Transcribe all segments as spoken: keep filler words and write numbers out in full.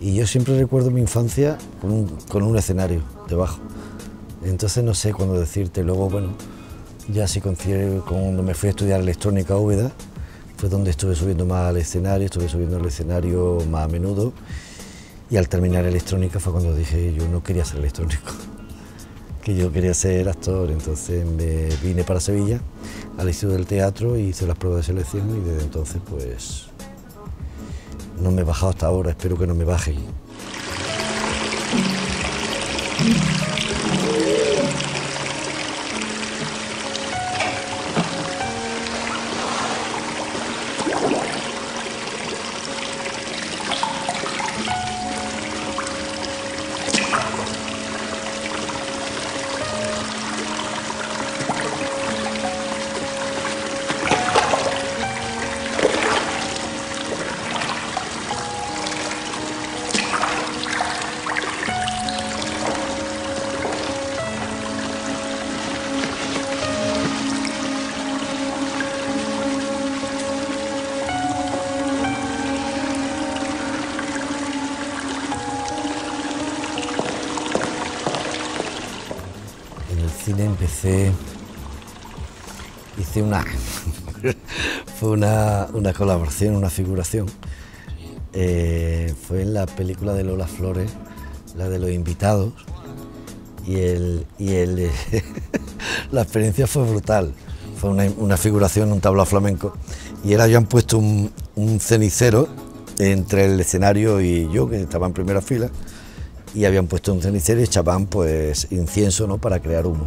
Y yo siempre recuerdo mi infancia con un, con un escenario debajo. Entonces no sé cuándo decirte. Luego, bueno, ya sí coincide cuando me fui a estudiar electrónica a Úbeda, fue donde estuve subiendo más al escenario, estuve subiendo al escenario más a menudo. Y al terminar electrónica fue cuando dije yo no quería ser electrónico, que yo quería ser actor. Entonces me vine para Sevilla, al Instituto del Teatro, y hice las pruebas de selección y desde entonces pues no me he bajado hasta ahora, espero que no me baje. Empecé, hice una, fue una, una colaboración, una figuración, eh, fue en la película de Lola Flores, la de los invitados, y, el, y el, la experiencia fue brutal, fue una, una figuración, un tablao flamenco, y era, ya han puesto un, un cenicero entre el escenario y yo, que estaba en primera fila, y habían puesto un cenicero y echaban pues incienso, ¿no?, para crear humo.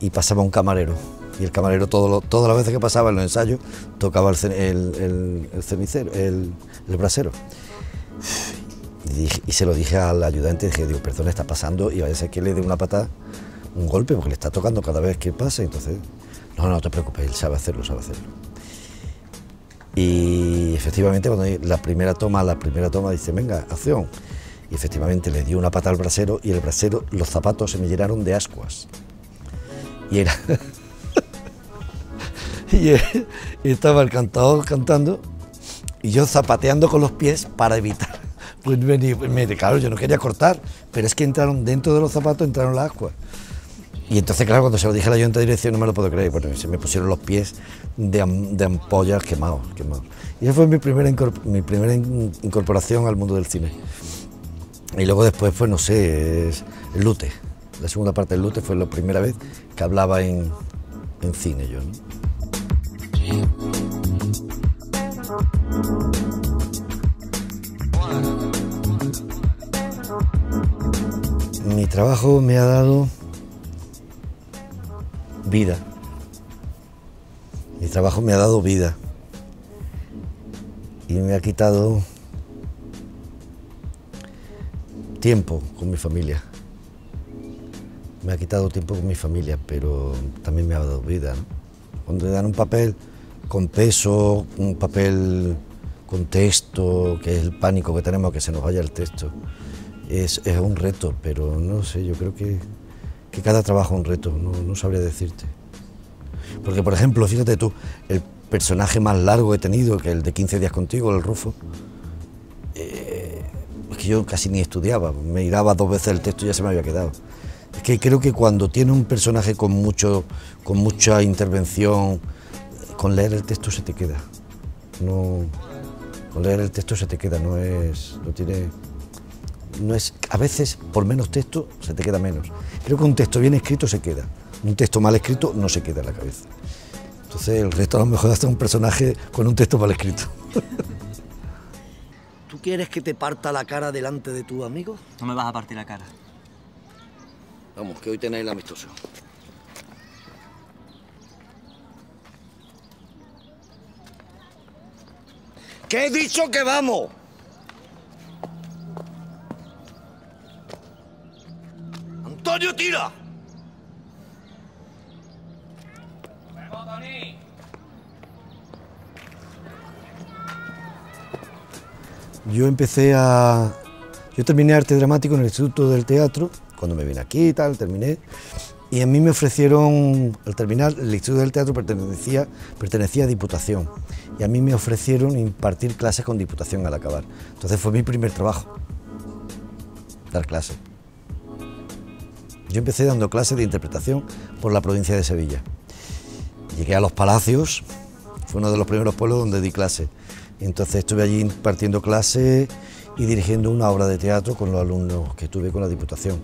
Y pasaba un camarero, y el camarero todo lo, todas las veces que pasaba en los ensayos tocaba el, el, el, el cenicero, el, el brasero. Y, dije, y se lo dije al ayudante, dije, digo, perdón, está pasando y vaya a ser que le dé una patada, un golpe, porque le está tocando cada vez que pasa. Entonces, no, no, no te preocupes, él sabe hacerlo, sabe hacerlo. Y efectivamente, cuando la primera toma, la primera toma dice, venga, acción. Y efectivamente le dio una pata al brasero y el brasero, los zapatos se me llenaron de ascuas. Y era... y, él, y estaba el cantador cantando y yo zapateando con los pies para evitar. Pues me, me, claro, yo no quería cortar, pero es que entraron dentro de los zapatos, entraron las ascuas. Y entonces, claro, cuando se lo dije a la ayudante de dirección, no me lo puedo creer, bueno, se me pusieron los pies de, de ampollas quemados, quemados. Y esa fue mi primera, mi primera incorporación al mundo del cine. Y luego después, pues no sé, El Lute. La segunda parte del Lute fue la primera vez que hablaba en, en cine yo, ¿no? Mi trabajo me ha dado vida. Mi trabajo me ha dado vida. Y me ha quitado tiempo con mi familia, me ha quitado tiempo con mi familia, pero también me ha dado vida, ¿no? Cuando te dan un papel con peso, un papel con texto, que es el pánico que tenemos, que se nos vaya el texto, es, es un reto, pero no sé, yo creo que, que cada trabajo es un reto, no, no sabría decirte. Porque, por ejemplo, fíjate tú, el personaje más largo que he tenido, que el de quince días contigo, el Rufo, yo casi ni estudiaba, me miraba dos veces el texto y ya se me había quedado. Es que creo que cuando tiene un personaje con, mucho, con mucha intervención, con leer el texto se te queda. No, con leer el texto se te queda, no es, no tiene, no es, a veces por menos texto se te queda menos. Creo que un texto bien escrito se queda, un texto mal escrito no se queda en la cabeza. Entonces el resto a lo mejor hasta un personaje con un texto mal escrito. ¿Tú quieres que te parta la cara delante de tus amigos? No me vas a partir la cara. Vamos, que hoy tenéis el amistoso. ¡Que he dicho que vamos! ¡Antonio, tira! ¡Nos vemos, Tony! Yo empecé a... Yo terminé arte dramático en el Instituto del Teatro cuando me vine aquí y tal, terminé. Y a mí me ofrecieron, al terminar, el Instituto del Teatro pertenecía, pertenecía a Diputación. Y a mí me ofrecieron impartir clases con Diputación al acabar. Entonces fue mi primer trabajo, dar clases. Yo empecé dando clases de interpretación por la provincia de Sevilla. Llegué a Los Palacios, fue uno de los primeros pueblos donde di clases. Entonces estuve allí impartiendo clases y dirigiendo una obra de teatro con los alumnos que tuve con la Diputación.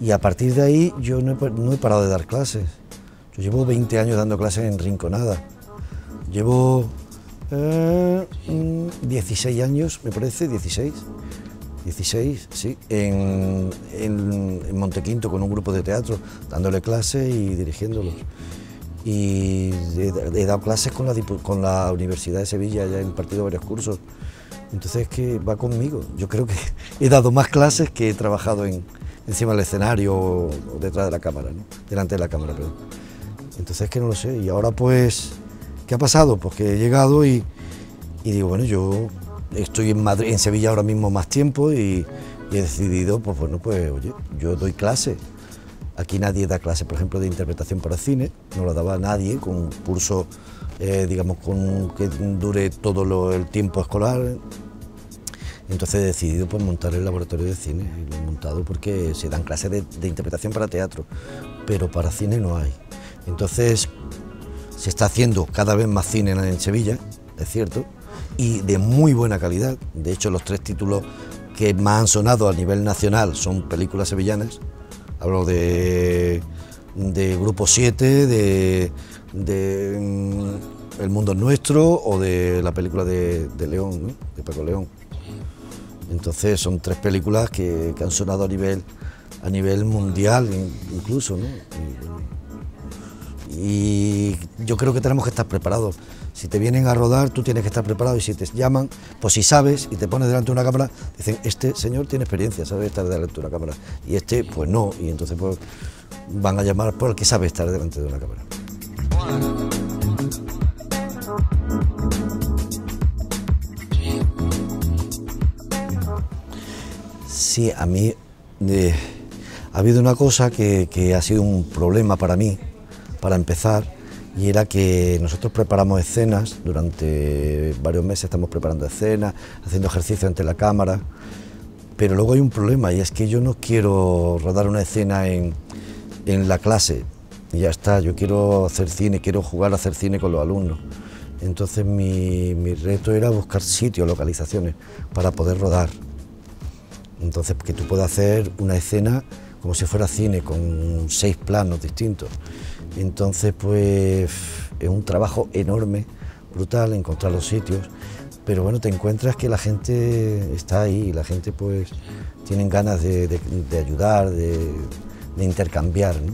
Y a partir de ahí yo no he, no he parado de dar clases. Yo llevo veinte años dando clases en Rinconada. Llevo eh, dieciséis años, me parece, dieciséis. dieciséis, sí, en, en, en Montequinto con un grupo de teatro, dándole clases y dirigiéndolos. Y he, he dado clases con la, con la Universidad de Sevilla, ya he impartido varios cursos. Entonces es que va conmigo. Yo creo que he dado más clases que he trabajado en, encima del escenario o detrás de la cámara, ¿no? Delante de la cámara, perdón. Entonces es que no lo sé. Y ahora pues, ¿qué ha pasado? Pues que he llegado y, y digo, bueno, yo... Estoy en Madrid, en Sevilla ahora mismo más tiempo y, y he decidido, pues bueno, pues oye, yo doy clase. Aquí nadie da clase, por ejemplo, de interpretación para cine, no la daba nadie, con un curso, eh, digamos, con, que dure todo lo, el tiempo escolar. Entonces he decidido pues, montar el laboratorio de cine, y lo he montado porque se dan clases de, de interpretación para teatro, pero para cine no hay. Entonces se está haciendo cada vez más cine en, en Sevilla, es cierto, y de muy buena calidad. De hecho, los tres títulos que más han sonado a nivel nacional son películas sevillanas. Hablo de, de Grupo siete, de, de El Mundo es Nuestro o de la película de, de León, ¿no? De Paco León. Entonces son tres películas que, que han sonado a nivel, a nivel mundial incluso, ¿no? Y yo creo que tenemos que estar preparados. Si te vienen a rodar, tú tienes que estar preparado, y si te llaman, pues si sabes y te pones delante de una cámara, dicen, este señor tiene experiencia, sabe estar delante de una cámara, y este, pues no, y entonces pues van a llamar por el que sabe estar delante de una cámara. Sí, a mí eh, ha habido una cosa que, que ha sido un problema para mí, para empezar, y era que nosotros preparamos escenas, durante varios meses estamos preparando escenas, haciendo ejercicio ante la cámara, pero luego hay un problema, y es que yo no quiero rodar una escena en, en la clase, y ya está, yo quiero hacer cine, quiero jugar a hacer cine con los alumnos. Entonces mi, mi reto era buscar sitios, localizaciones, para poder rodar. Entonces que tú puedas hacer una escena como si fuera cine, con seis planos distintos. Entonces, pues, es un trabajo enorme, brutal, encontrar los sitios, pero bueno, te encuentras que la gente está ahí, y la gente, pues, tienen ganas de, de, de ayudar, de, de intercambiar, ¿no?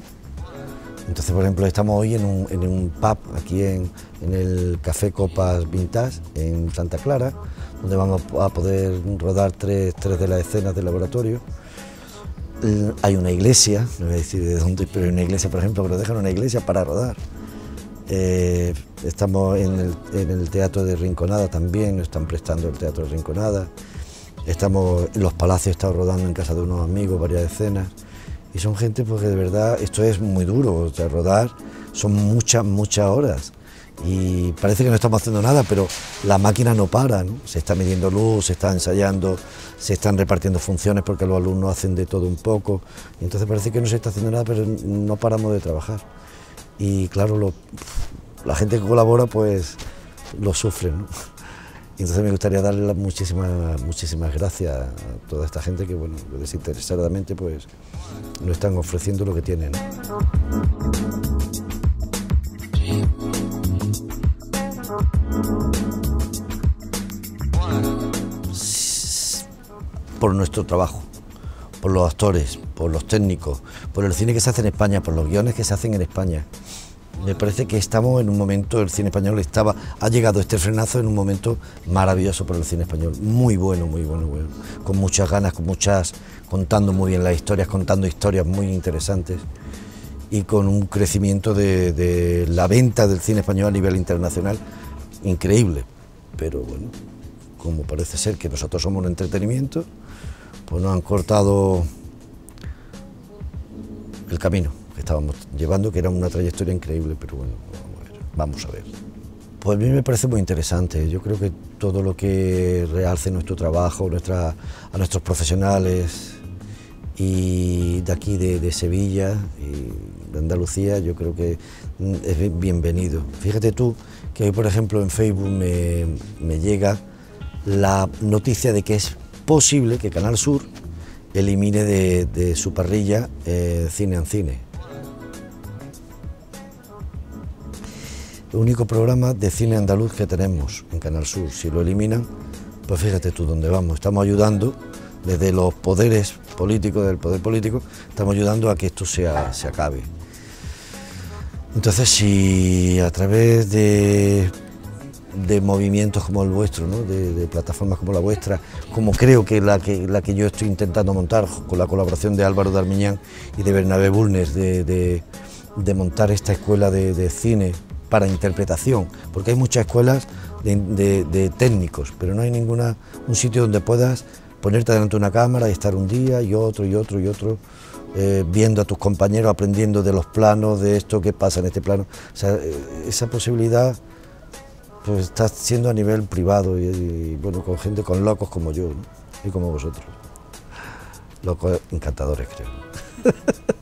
Entonces, por ejemplo, estamos hoy en un, en un pub, aquí en, en el Café Copas Vintage, en Santa Clara, donde vamos a poder rodar tres, tres de las escenas del laboratorio. Hay una iglesia, no voy a decir de dónde, pero hay una iglesia, por ejemplo, que nos dejan una iglesia para rodar. Eh, estamos en el, en el Teatro de Rinconada también, nos están prestando el Teatro de Rinconada. Estamos en Los Palacios, estamos rodando en casa de unos amigos varias escenas. Y son gente porque de verdad, esto es muy duro, o sea, rodar son muchas, muchas horas. Y parece que no estamos haciendo nada, pero la máquina no para, ¿no? Se está midiendo luz, se está ensayando, se están repartiendo funciones porque los alumnos hacen de todo un poco. Y entonces parece que no se está haciendo nada, pero no paramos de trabajar. Y claro, lo, la gente que colabora pues lo sufre, ¿no? Y entonces me gustaría darle muchísimas, muchísimas gracias a toda esta gente que, bueno, desinteresadamente pues nos están ofreciendo lo que tienen, ¿no? Por nuestro trabajo, por los actores, por los técnicos, por el cine que se hace en España, por los guiones que se hacen en España. Me parece que estamos en un momento, el cine español estaba, ha llegado este frenazo en un momento maravilloso para el cine español, muy bueno, muy bueno, bueno, con muchas ganas, con muchas, contando muy bien las historias, contando historias muy interesantes y con un crecimiento de, de la venta del cine español a nivel internacional increíble, pero bueno, como parece ser que nosotros somos un entretenimiento, pues nos han cortado el camino que estábamos llevando, que era una trayectoria increíble, pero bueno, vamos a ver. Vamos a ver. Pues a mí me parece muy interesante. Yo creo que todo lo que realce nuestro trabajo, nuestra, a nuestros profesionales y de aquí, de, de Sevilla y de Andalucía, yo creo que es bienvenido. Fíjate tú que hoy, por ejemplo, en Facebook me, me llega la noticia de que es posible que Canal Sur elimine de, de su parrilla eh, Cine en Cine. El único programa de cine andaluz que tenemos en Canal Sur. Si lo eliminan, pues fíjate tú dónde vamos. Estamos ayudando, desde los poderes políticos, del poder político, estamos ayudando a que esto sea, se acabe. Entonces, si a través de, de movimientos como el vuestro, ¿no? de, de plataformas como la vuestra, como creo que la, que la que yo estoy intentando montar, con la colaboración de Álvaro Darmiñán y de Bernabé Bulnes, de, de, de montar esta escuela de, de cine, para interpretación, porque hay muchas escuelas de, de, de técnicos, pero no hay ninguna, un sitio donde puedas ponerte delante de una cámara y estar un día y otro y otro y otro, eh, viendo a tus compañeros, aprendiendo de los planos, de esto que pasa en este plano. O sea, esa posibilidad pues está siendo a nivel privado y, y bueno, con gente, con locos como yo, ¿no? Y como vosotros. Locos encantadores, creo.